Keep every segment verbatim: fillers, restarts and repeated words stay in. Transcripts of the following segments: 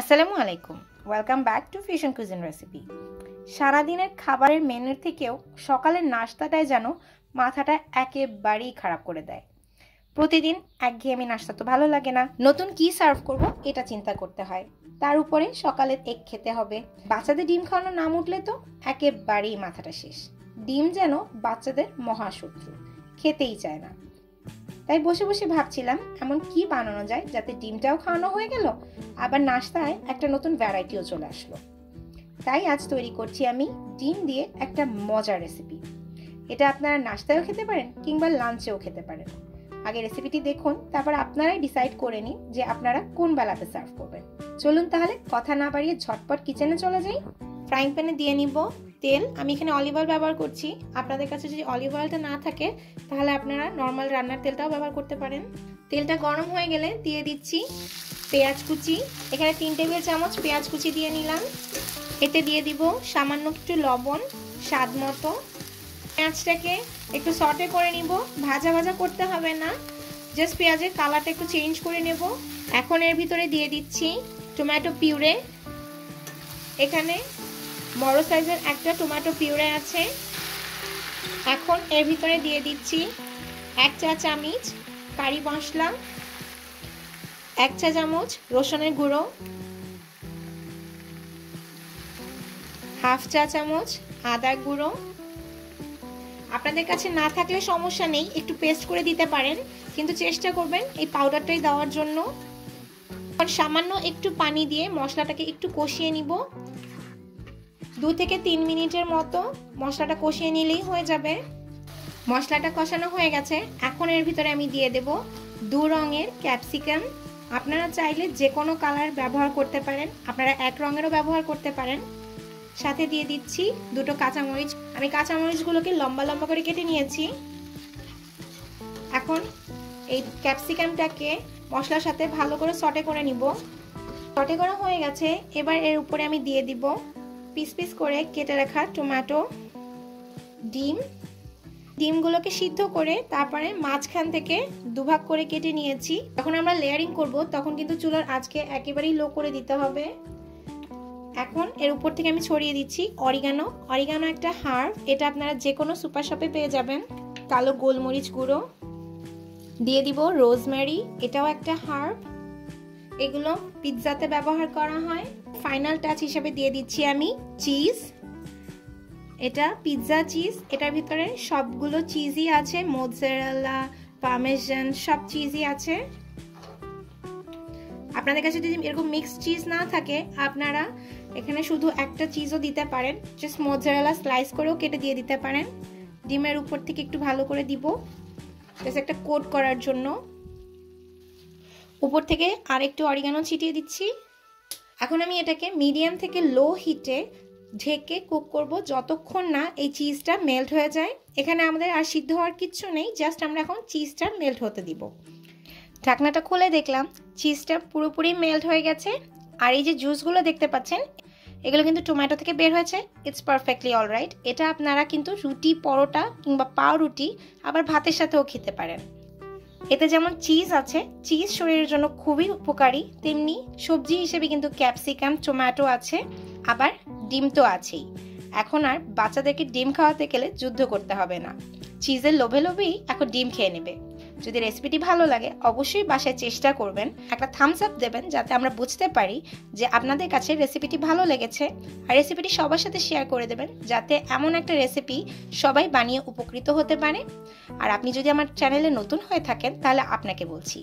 আসসালামু আলাইকুম, welcome back to fusion cuisine recipe. সারাদিনের খাবারের মেনুর থেকেও সকালের নাস্তাটাই যেন মাথাটা একেবারেই খারাপ করে দেয়। প্রতিদিন একঘেয়েমি নাস্তা তো ভালো লাগে না, নতুন কি সার্ভ করব এটা চিন্তা করতে হয়। তার উপরে সকালে এগ খেতে হবে, বাচ্চাদের ডিম খাওয়ানো নাম উঠলে তো একেবারেই মাথাটা শেষ। ডিম যেন বাচ্চাদের মহাশত্রু, খেতেই চায় না। তাই বসে বসে ভাবছিলাম এমন কি বানানো যায় যাতে ডিমটাও খাওয়ানো হয়ে গেল, আবার নাস্তায় একটা নতুন ভ্যারাইটিও চলে আসলো। তাই আজ তৈরি করছি আমি ডিম দিয়ে একটা মজার রেসিপি। এটা আপনারা নাস্তায়ও খেতে পারেন কিংবা লাঞ্চেও খেতে পারেন। আগে রেসিপিটি দেখুন, তারপর আপনারাই ডিসাইড করে নিন যে আপনারা কোন বেলাতে সার্ভ করবেন। চলুন তাহলে কথা না বাড়িয়ে ঝটপট কিচেনে চলে যাই। ফ্রাইং প্যানে দিয়ে নিব তেল। আমি এখানে অলিভ অয়েল ব্যবহার করছি। আপনাদের কাছে যদি অলিভ অয়েলটা না থাকে তাহলে আপনারা নর্মাল রান্নার তেলটাও ব্যবহার করতে পারেন। তেলটা গরম হয়ে গেলে দিয়ে দিচ্ছি পেঁয়াজ কুচি। এখানে তিন টেবিল চামচ পেঁয়াজ কুচি দিয়ে নিলাম। এতে দিয়ে দিব সামান্য একটু লবণ স্বাদ মতো। পেঁয়াজটাকে একটু সটে করে নিব, ভাজা ভাজা করতে হবে না, জাস্ট পেঁয়াজের কালারটা একটু চেঞ্জ করে নেব। এখন এর ভিতরে দিয়ে দিচ্ছি টমেটো পিউরে। এখানে বড় সাইজের একটা টমেটো পিউরে আছে। এখন এর ভিতরে দিয়ে দিচ্ছি এক চা চামচ কারি মশলা, এক চা চামচ রসুনের গুঁড়ো, হাফ চা চামচ আদার গুঁড়ো। আপনাদের কাছে না থাকলে সমস্যা নেই, একটু পেস্ট করে দিতে পারেন, কিন্তু চেষ্টা করবেন এই পাউডারটাই দেওয়ার জন্য। এখন সামান্য একটু পানি দিয়ে মশলাটাকে একটু কষিয়ে নিব। দু থেকে তিন মিনিটের মতো মশলাটা কষিয়ে নিলেই হয়ে যাবে। মশলাটা কষানো হয়ে গেছে। এখন এর ভিতরে আমি দিয়ে দেব দু রঙের ক্যাপসিকাম। আপনারা চাইলে যে কোনো কালার ব্যবহার করতে পারেন, আপনারা এক রঙেরও ব্যবহার করতে পারেন। সাথে দিয়ে দিচ্ছি দুটো কাঁচামরিচ। আমি কাঁচামরিচগুলোকে লম্বা লম্বা করে কেটে নিয়েছি। এখন এই ক্যাপসিকামটাকে মশলার সাথে ভালো করে সটে করে নিব। সটে করা হয়ে গেছে। এবার এর উপরে আমি দিয়ে দিব পিস পিস করে কেটে রাখা টমেটো, ডিম। ডিমগুলোকে সিদ্ধ করে তারপরে মাঝখান থেকে দুভাগ করে কেটে নিয়েছি। যখন আমরা লেয়ারিং করব তখন কিন্তু চুলার আজকে একেবারেই লো করে দিতে হবে। এখন এর উপর থেকে আমি ছড়িয়ে দিচ্ছি অরিগানো। অরিগানো একটা হার্ব, এটা আপনারা যে কোনো সুপার শপে পেয়ে যাবেন। কালো গোলমরিচ গুঁড়ো দিয়ে দিব, রোজমেরি, এটাও একটা হার্ব। এগুলো পিৎজাতে ব্যবহার করা হয়। ফাইনাল টাচ হিসেবে দিয়ে দিচ্ছি আমি চিজ। এটা পিৎজা চিজ, এটার ভিতরে সবগুলো চিজই আছে, মোজারেলা, পার্মেসান, সব চিজই আছে। আপনাদের কাছে যদি এরকম মিক্স চিজ না থাকে আপনারা এখানে শুধু একটা চিজও দিতে পারেন, জাস্ট মোজারেলা স্লাইস করেও কেটে দিয়ে দিতে পারেন। ডিমের উপর থেকে একটু ভালো করে দিব, জাস্ট একটা কোট করার জন্য। উপর থেকে আরেকটু অরিগানো ছিটিয়ে দিচ্ছি। এখন আমি এটাকে মিডিয়াম থেকে লো হিটে ঢেকে কুক করব যতক্ষণ না এই চিজটা মেল্ট হয়ে যায়। এখানে আমাদের আর সিদ্ধ হওয়ার কিচ্ছু নেই, জাস্ট আমরা এখন চিজটা মেল্ট হতে দিব। ঢাকনাটা খুলে দেখলাম চিজটা পুরোপুরি মেল্ট হয়ে গেছে। আর এই যে জুসগুলো দেখতে পাচ্ছেন এগুলো কিন্তু টমেটো থেকে বের হয়েছে। It's perfectly alright. এটা আপনারা কিন্তু রুটি, পরোটা কিংবা পাউরুটি, আবার ভাতের সাথেও খেতে পারেন। এতে যেমন চিজ আছে, চিজ শরীরের জন্য খুবই উপকারী, তেমনি সবজি হিসেবে কিন্তু ক্যাপসিকাম, টমেটো আছে, আবার ডিম তো আছেই। এখন আর বাচ্চাদেরকে ডিম খাওয়াতে গেলে যুদ্ধ করতে হবে না, চিজের লোভে লোভেই এখন ডিম খেয়ে নেবে। যদি রেসিপিটি ভালো লাগে অবশ্যই বাসায় চেষ্টা করবেন, একটা থামস আপ দেবেন যাতে আমরা বুঝতে পারি যে আপনাদের কাছে রেসিপিটি ভালো লেগেছে। আর রেসিপিটি সবার সাথে শেয়ার করে দেবেন যাতে এমন একটা রেসিপি সবাই বানিয়ে উপকৃত হতে পারে। আর আপনি যদি আমার চ্যানেলে নতুন হয়ে থাকেন তাহলে আপনাকে বলছি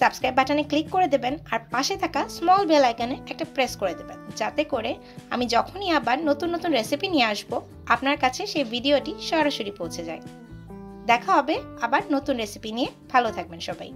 সাবস্ক্রাইব বাটনে ক্লিক করে দেবেন, আর পাশে থাকা স্মল বেল আইকনে একটা প্রেস করে দেবেন, যাতে করে আমি যখনই আবার নতুন নতুন রেসিপি নিয়ে আসবো আপনার কাছে সেই ভিডিওটি সরাসরি পৌঁছে যায়। দেখা হবে আবার নতুন রেসিপি নিয়ে। ভালো থাকবেন সবাই।